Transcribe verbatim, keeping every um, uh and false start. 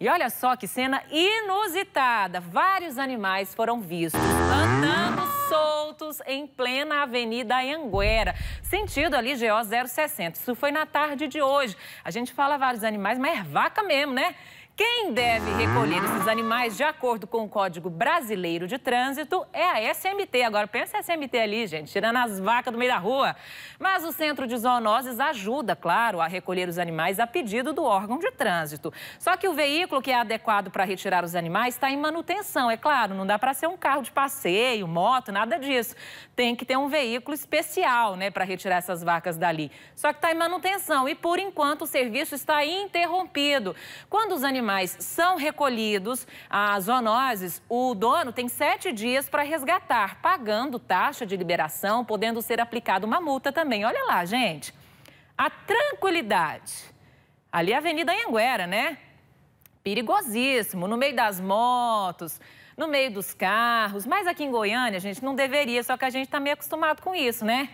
E olha só que cena inusitada. Vários animais foram vistos andando soltos em plena Avenida Anhanguera, sentido ali G O zero sessenta. Isso foi na tarde de hoje. A gente fala vários animais, mas é vaca mesmo, né? Quem deve recolher esses animais de acordo com o Código Brasileiro de Trânsito é a S M T. Agora, pensa a S M T ali, gente, tirando as vacas do meio da rua. Mas o Centro de Zoonoses ajuda, claro, a recolher os animais a pedido do órgão de trânsito. Só que o veículo que é adequado para retirar os animais está em manutenção, é claro. Não dá para ser um carro de passeio, moto, nada disso. Tem que ter um veículo especial, né, para retirar essas vacas dali. Só que está em manutenção e, por enquanto, o serviço está interrompido. Quando os animais são recolhidos, as zoonoses, o dono tem sete dias para resgatar, pagando taxa de liberação, podendo ser aplicada uma multa também. Olha lá, gente, a tranquilidade. Ali é a Avenida Anhanguera, né? Perigosíssimo, no meio das motos, no meio dos carros. Mas aqui em Goiânia, a gente não deveria, só que a gente está meio acostumado com isso, né?